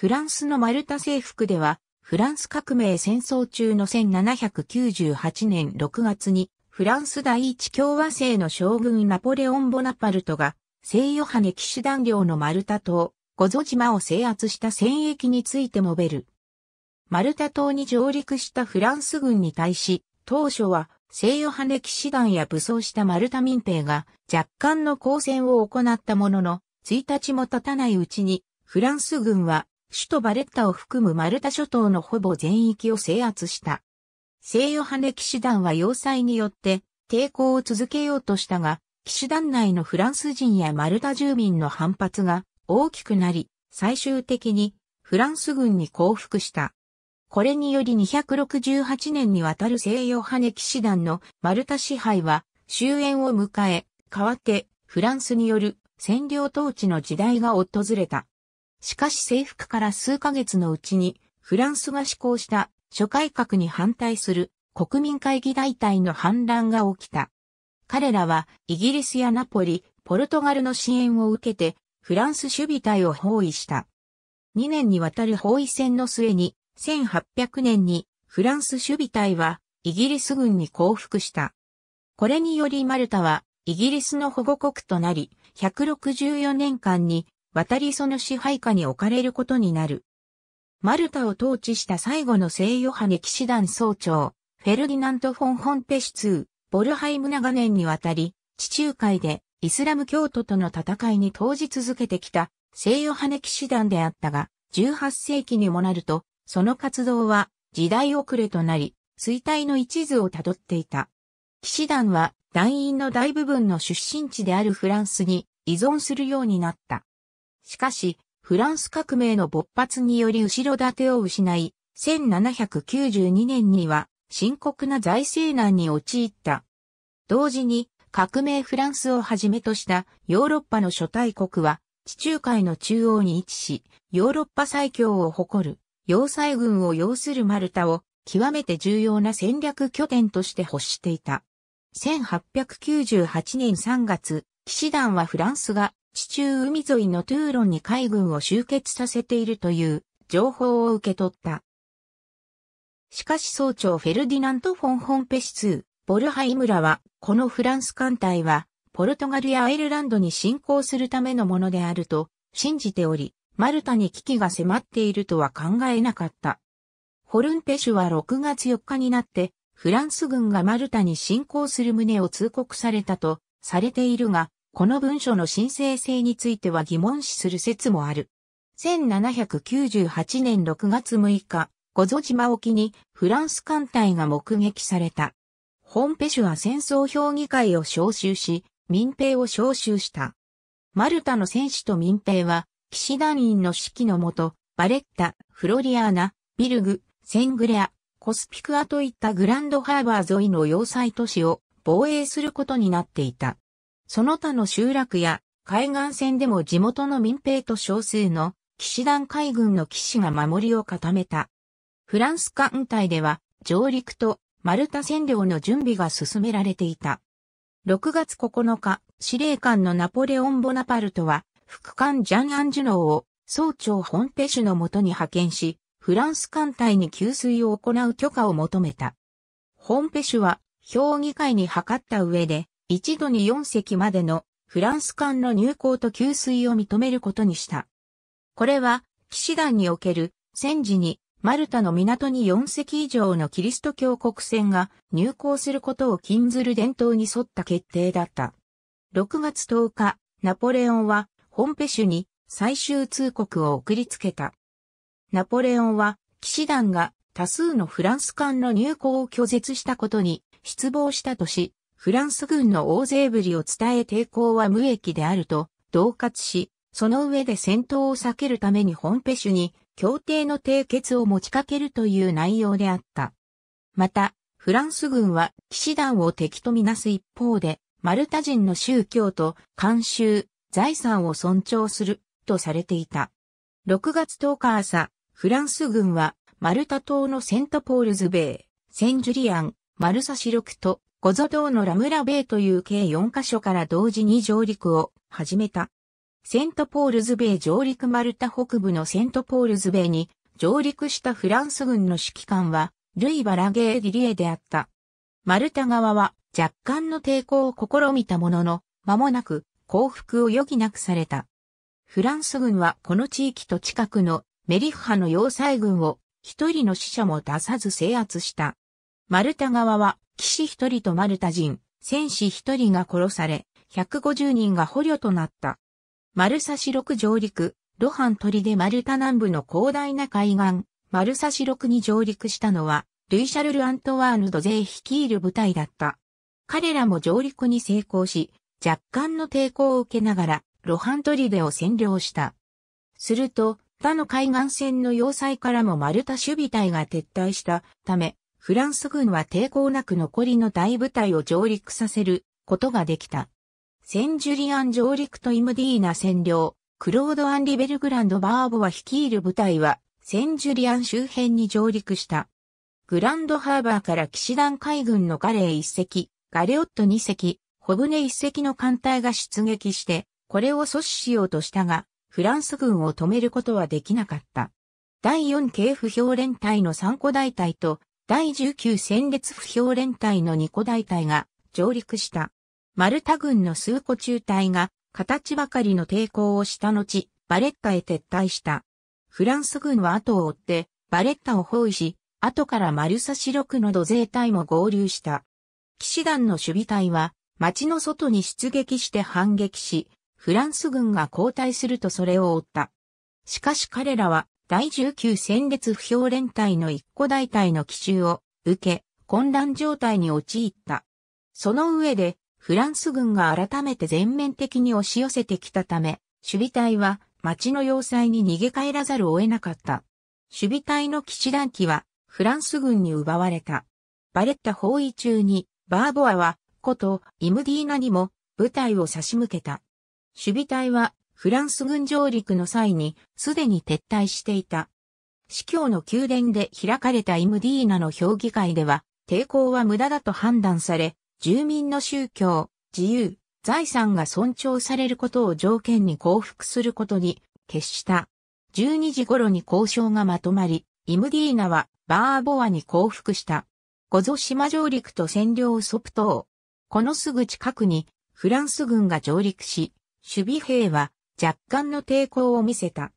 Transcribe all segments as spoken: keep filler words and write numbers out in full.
フランスのマルタ征服では、フランス革命戦争中のせんななひゃくきゅうじゅうはちねんろくがつに、フランス第一共和制の将軍ナポレオン・ボナパルトが、聖ヨハネ騎士団領のマルタ島、ゴゾ島を制圧した戦役について述べる。マルタ島に上陸したフランス軍に対し、当初は、聖ヨハネ騎士団や武装したマルタ民兵が若干の抗戦を行ったものの、いちにちも経たないうちに、フランス軍は首都バレッタを含むマルタ諸島のほぼ全域を制圧した。聖ヨハネ騎士団は要塞によって抵抗を続けようとしたが、騎士団内のフランス人やマルタ住民の反発が大きくなり、最終的にフランス軍に降伏した。これによりにひゃくろくじゅうはちねんにわたる聖ヨハネ騎士団のマルタ支配は終焉を迎え、代わってフランスによる占領統治の時代が訪れた。しかし征服から数ヶ月のうちにフランスが施行した諸改革に反対する国民会議大隊の反乱が起きた。彼らはイギリスやナポリ、ポルトガルの支援を受けてフランス守備隊を包囲した。にねんにわたる包囲戦の末にせんはっぴゃくねんにフランス守備隊はイギリス軍に降伏した。これによりマルタはイギリスの保護国となり、ひゃくろくじゅうよねんかんにわたりその支配下に置かれることになる。マルタを統治した最後の聖ヨハネ騎士団総長、フェルディナント・フォン・ホンペシツー、ボルハイム長年にわたり、地中海でイスラム教徒との戦いに投じ続けてきた聖ヨハネ騎士団であったが、じゅうはっせいきにもなると、その活動は時代遅れとなり、衰退の一途をたどっていた。騎士団は団員の大部分の出身地であるフランスに依存するようになった。しかし、フランス革命の勃発により後ろ盾を失い、せんななひゃくきゅうじゅうにねんには深刻な財政難に陥った。同時に、革命フランスをはじめとしたヨーロッパの諸大国は、地中海の中央に位置し、ヨーロッパ最強を誇る。要塞軍を擁するマルタを極めて重要な戦略拠点として欲していた。せんはっぴゃくきゅうじゅうはちねんさんがつ、騎士団はフランスが地中海沿いのトゥーロンに海軍を集結させているという情報を受け取った。しかし総長フェルディナント・フォン・ホンペシツー、ボルハイムらは、このフランス艦隊はポルトガルやアイルランドに侵攻するためのものであると信じており、マルタに危機が迫っているとは考えなかった。ホルンペシュはろくがつよっかになって、フランス軍がマルタに侵攻する旨を通告されたとされているが、この文書の神聖性については疑問視する説もある。せんななひゃくきゅうじゅうはちねんろくがつむいか、ゴゾ島沖にフランス艦隊が目撃された。ホンペシュは戦争評議会を招集し、民兵を招集した。マルタの戦士と民兵は、騎士団員の指揮のもと、バレッタ、フロリアーナ、ビルグ、セングレア、コスピクアといったグランドハーバー沿いの要塞都市を防衛することになっていた。その他の集落や海岸線でも地元の民兵と少数の騎士団海軍の騎士が守りを固めた。フランス艦隊では上陸とマルタ占領の準備が進められていた。ろくがつここのか、司令官のナポレオン・ボナパルトは、副官ジャン・アンジュノーを総長ホンペシュのもとに派遣し、フランス艦隊に給水を行う許可を求めた。ホンペシュは評議会に諮った上で、一度によんせきまでのフランス艦の入港と給水を認めることにした。これは、騎士団における戦時にマルタの港によんせき以上のキリスト教国船が入港することを禁ずる伝統に沿った決定だった。ろくがつとおか、ナポレオンは、ホンペシュに最終通告を送りつけた。ナポレオンは騎士団が多数のフランス艦の入港を拒絶したことに失望したとし、フランス軍の大勢ぶりを伝え抵抗は無益であると恫喝し、その上で戦闘を避けるためにホンペシュに協定の締結を持ちかけるという内容であった。また、フランス軍は騎士団を敵とみなす一方で、マルタ人の宗教と慣習、財産を尊重するとされていた。ろくがつとおか朝、フランス軍はマルタ島のセントポールズベイ、センジュリアン、マルサシロクとゴゾ島のラムラベイという計よんかしょから同時に上陸を始めた。セントポールズ米上陸。マルタ北部のセントポールズ米に上陸したフランス軍の指揮官はルイ・バラゲー・ディリエであった。マルタ側は若干の抵抗を試みたものの、間もなく降伏を余儀なくされた。フランス軍はこの地域と近くのメリフハの要塞軍を一人の死者も出さず制圧した。マルタ側は騎士一人とマルタ人、戦士一人が殺され、ひゃくごじゅうにんが捕虜となった。マルサシろく上陸、ロハン砦マルタ南部の広大な海岸、マルサシろくに上陸したのは、ルイ・シャルル・アントワーヌ・ドゼー率いる部隊だった。彼らも上陸に成功し、若干の抵抗を受けながら、ロハン砦を占領した。すると、他の海岸線の要塞からもマルタ守備隊が撤退したため、フランス軍は抵抗なく残りの大部隊を上陸させることができた。センジュリアン上陸とイムディーナ占領、クロード・アンリ・ベルグランド・バーボは率いる部隊は、センジュリアン周辺に上陸した。グランドハーバーから騎士団海軍のガレーいっ隻、ガレオットに隻、ホブネいっ隻の艦隊が出撃して、これを阻止しようとしたが、フランス軍を止めることはできなかった。だいよん系歩兵連隊のさん個大隊と、だいじゅうきゅう戦列歩兵連隊のに個大隊が上陸した。マルタ軍の数個中隊が形ばかりの抵抗をした後、バレッタへ撤退した。フランス軍は後を追って、バレッタを包囲し、後からマルサシろくのドゼー隊も合流した。騎士団の守備隊は、町の外に出撃して反撃し、フランス軍が後退するとそれを追った。しかし彼らは、だいじゅうきゅう戦列歩兵連隊のいっ個大隊の奇襲を受け、混乱状態に陥った。その上で、フランス軍が改めて全面的に押し寄せてきたため、守備隊は町の要塞に逃げ帰らざるを得なかった。守備隊の騎士団機はフランス軍に奪われた。バレッタ包囲中に、バーボアは、古都イムディーナにも部隊を差し向けた。守備隊はフランス軍上陸の際にすでに撤退していた。司教の宮殿で開かれたイムディーナの評議会では抵抗は無駄だと判断され、住民の宗教、自由、財産が尊重されることを条件に降伏することに決した。じゅうにじ頃に交渉がまとまり、イムディーナはバーボアに降伏した。ゴゾ島上陸と占領ソプ島。このすぐ近くにフランス軍が上陸し、守備兵は若干の抵抗を見せた。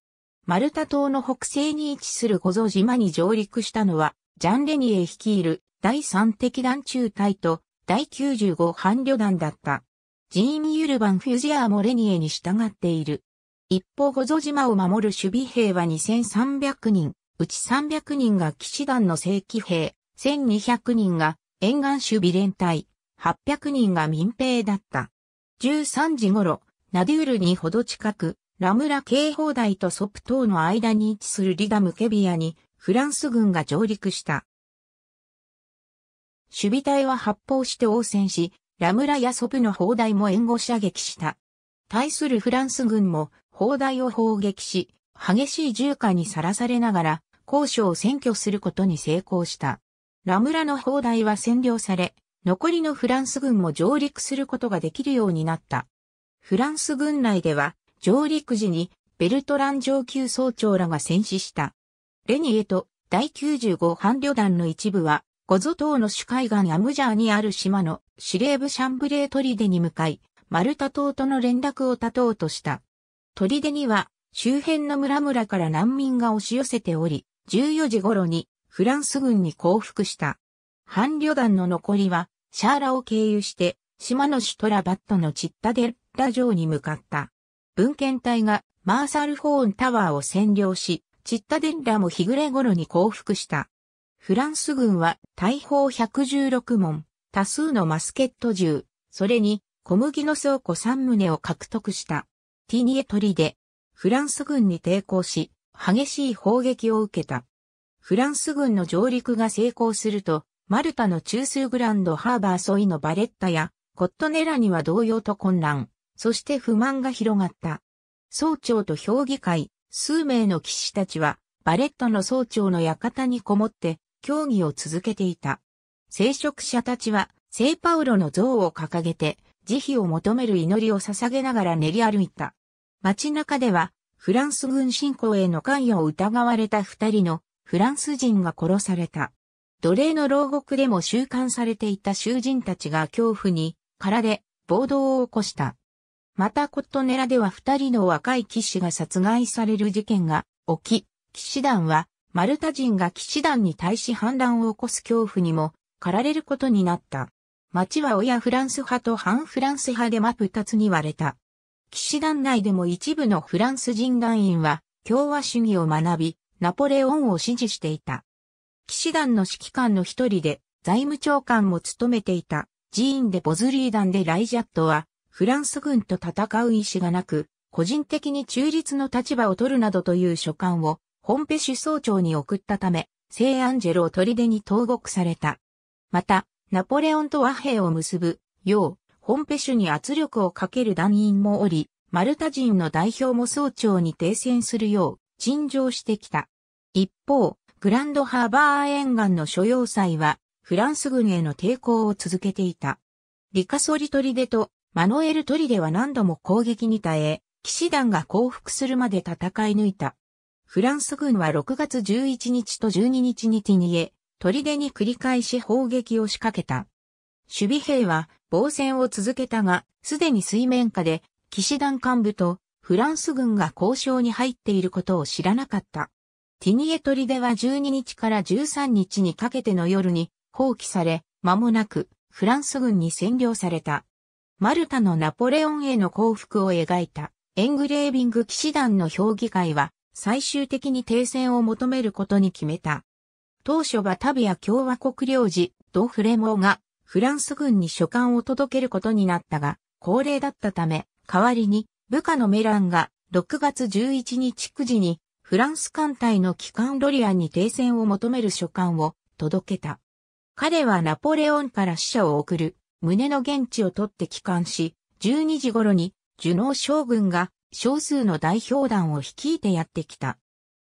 マルタ島の北西に位置するゴゾ島に上陸したのは、ジャン・レニエ率いるだいさん敵団中隊とだいきゅうじゅうご反旅団だった。ジーン・ユルバン・フュジアーもレニエに従っている。一方ゴゾ島を守る守備兵はにせんさんびゃくにん、うちさんびゃくにんが騎士団の正規兵、せんにひゃくにんが沿岸守備連隊、はっぴゃくにんが民兵だった。じゅうさんじ頃、ナデュールにほど近く、ラムラ警報台とソプ島の間に位置するリダムケビアにフランス軍が上陸した。守備隊は発砲して応戦し、ラムラやソプの砲台も援護射撃した。対するフランス軍も砲台を砲撃し、激しい銃火にさらされながら、高所を占拠することに成功した。ラムラの砲台は占領され、残りのフランス軍も上陸することができるようになった。フランス軍内では、上陸時にベルトラン上級総長らが戦死した。レニエとだいきゅうじゅうご反旅団の一部は、ゴゾ島の主海岸アムジャーにある島の司令部シャンブレー砦に向かい、マルタ島との連絡を断とうとした。砦には周辺の村々から難民が押し寄せており、じゅうよじ頃にフランス軍に降伏した。反旅団の残りは、シャーラを経由して、島のシュトラバットのチッタデッラ城に向かった。文献隊がマーサルホーンタワーを占領し、チッタデッラも日暮れ頃に降伏した。フランス軍は大砲ひゃくじゅうろく門、多数のマスケット銃、それに小麦の倉庫さん棟を獲得した。ティニエ砦で、フランス軍に抵抗し、激しい砲撃を受けた。フランス軍の上陸が成功すると、マルタの中枢グランドハーバー沿いのバレッタや、コットネラには同様と混乱、そして不満が広がった。総長と評議会、数名の騎士たちは、バレッタの総長の館にこもって、協議を続けていた。聖職者たちは、聖パウロの像を掲げて、慈悲を求める祈りを捧げながら練り歩いた。街中では、フランス軍侵攻への関与を疑われた二人のフランス人が殺された。奴隷の牢獄でも収監されていた囚人たちが恐怖に、からで暴動を起こした。またコットネラでは二人の若い騎士が殺害される事件が起き、騎士団はマルタ人が騎士団に対し反乱を起こす恐怖にも駆られることになった。町は親フランス派と反フランス派で真っ二つに割れた。騎士団内でも一部のフランス人団員は共和主義を学び、ナポレオンを支持していた。騎士団の指揮官の一人で財務長官も務めていたジーン・デ・ボズリー団でライジャットは、フランス軍と戦う意志がなく、個人的に中立の立場を取るなどという書簡を、ホンペ首相庁に送ったため、聖アンジェロを砦に投獄された。また、ナポレオンと和平を結ぶ、よう、ホンペ首に圧力をかける団員もおり、マルタ人の代表も総長に停戦するよう、陳情してきた。一方、グランドハーバー沿岸の諸要塞は、フランス軍への抵抗を続けていた。リカソリ砦と、マノエル砦は何度も攻撃に耐え、騎士団が降伏するまで戦い抜いた。フランス軍はろくがつじゅういちにちとじゅうににちにティニエ、砦に繰り返し砲撃を仕掛けた。守備兵は防戦を続けたが、すでに水面下で騎士団幹部とフランス軍が交渉に入っていることを知らなかった。ティニエ砦はじゅうににちからじゅうさんにちにかけての夜に放棄され、間もなくフランス軍に占領された。マルタのナポレオンへの降伏を描いたエングレービング騎士団の評議会は最終的に停戦を求めることに決めた。当初バタビア共和国領事ド・フレモーがフランス軍に書簡を届けることになったが高齢だったため代わりに部下のメランがろくがつじゅういちにちくじにフランス艦隊の旗艦ロリアンに停戦を求める書簡を届けた。彼はナポレオンから使者を送る。旨の言質を取って帰還し、じゅうにじごろに、ジュノー将軍が少数の代表団を率いてやってきた。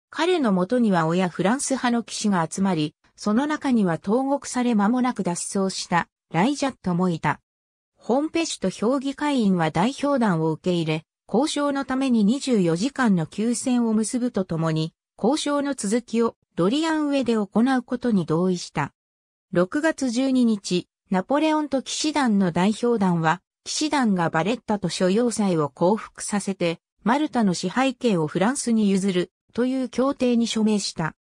彼のもとには親フランス派の騎士が集まり、その中には投獄され間もなく脱走したライジャットもいた。ホンペ首と評議会員は代表団を受け入れ、交渉のためににじゅうよじかんの休戦を結ぶとともに、交渉の続きをロリアン上で行うことに同意した。ろくがつじゅうににち、ナポレオンと騎士団の代表団は、騎士団がバレッタと諸要塞を降伏させて、マルタの支配権をフランスに譲る、という協定に署名した。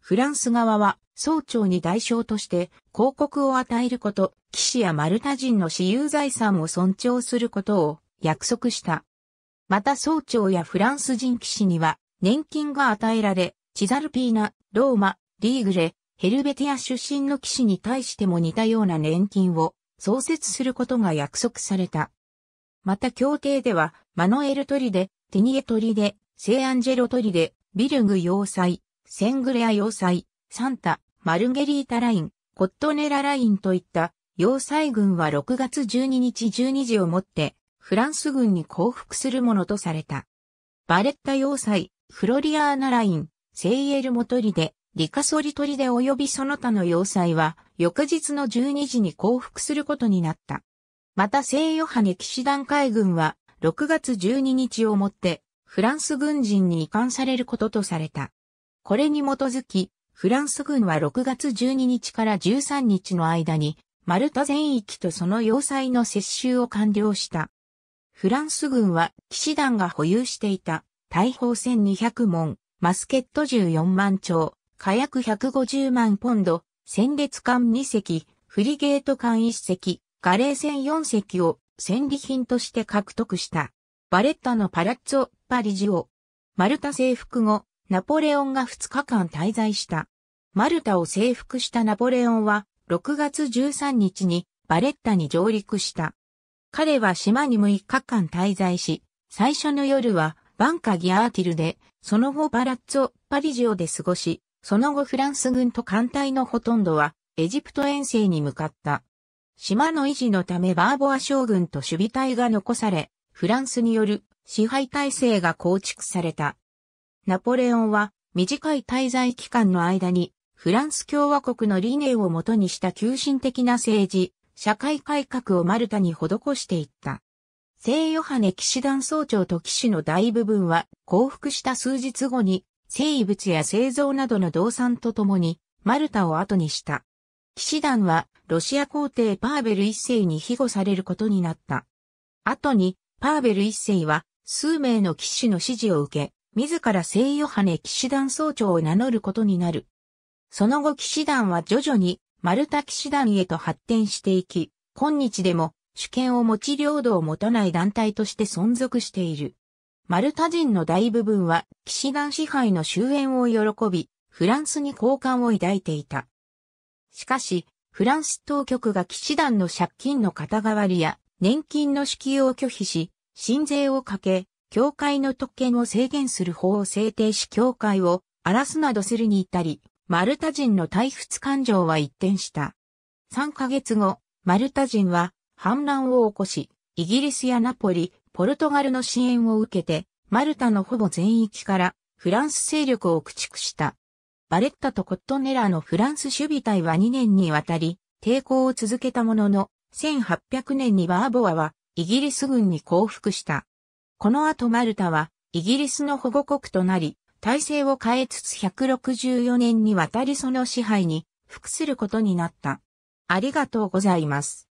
フランス側は、総長に代償として、広告を与えること、騎士やマルタ人の私有財産を尊重することを約束した。また総長やフランス人騎士には、年金が与えられ、チザルピーナ、ローマ、リーグレ、ヘルベティア出身の騎士に対しても似たような年金を創設することが約束された。また協定では、マノエル砦、ティニエ砦、聖アンジェロ砦、ビルグ要塞、セングレア要塞、サンタ、マルゲリータライン、コットネララインといった要塞軍はろくがつじゅうににちじゅうにじをもってフランス軍に降伏するものとされた。バレッタ要塞、フロリアーナライン、セイエルモ砦、リカソリ砦及びその他の要塞は翌日のじゅうにじに降伏することになった。また聖ヨハネ騎士団海軍はろくがつじゅうににちをもってフランス軍人に移管されることとされた。これに基づきフランス軍はろくがつじゅうににちからじゅうさんにちの間にマルタ全域とその要塞の接収を完了した。フランス軍は騎士団が保有していた大砲せんにひゃくもん、マスケットじゅうよんまんちょう、火薬ひゃくごじゅうまんポンド、戦列艦にせき、フリゲート艦いっせき、ガレー船よんせきを戦利品として獲得した。バレッタのパラッツォ・パリジオ。マルタ征服後、ナポレオンがふつかかん滞在した。マルタを征服したナポレオンは、ろくがつじゅうさんにちにバレッタに上陸した。彼は島にむいかかん滞在し、最初の夜はバンカ・ギアーティルで、その後パラッツォ・パリジオで過ごし、その後フランス軍と艦隊のほとんどはエジプト遠征に向かった。島の維持のためバーボア将軍と守備隊が残され、フランスによる支配体制が構築された。ナポレオンは短い滞在期間の間にフランス共和国の理念をもとにした急進的な政治、社会改革をマルタに施していった。聖ヨハネ騎士団総長と騎士の大部分は降伏した数日後に聖遺物や聖像などの動産とともにマルタを後にした。騎士団はロシア皇帝パーベル一世に庇護されることになった。後にパーベル一世は数名の騎士の指示を受け、自ら聖ヨハネ騎士団総長を名乗ることになる。その後騎士団は徐々にマルタ騎士団へと発展していき、今日でも主権を持ち領土を持たない団体として存続している。マルタ人の大部分は騎士団支配の終焉を喜び、フランスに好感を抱いていた。しかし、フランス当局が騎士団の借金の肩代わりや年金の支給を拒否し、新税をかけ、教会の特権を制限する法を制定し教会を荒らすなどするに至り、マルタ人の対仏感情は一転した。さんかげつご、マルタ人は反乱を起こし、イギリスやナポリ、ポルトガルの支援を受けて、マルタのほぼ全域からフランス勢力を駆逐した。バレッタとコットネラのフランス守備隊はにねんにわたり抵抗を続けたものの、せんはっぴゃくねんにバーボアはイギリス軍に降伏した。この後マルタはイギリスの保護国となり、体制を変えつつひゃくろくじゅうよねんにわたりその支配に服することになった。ありがとうございます。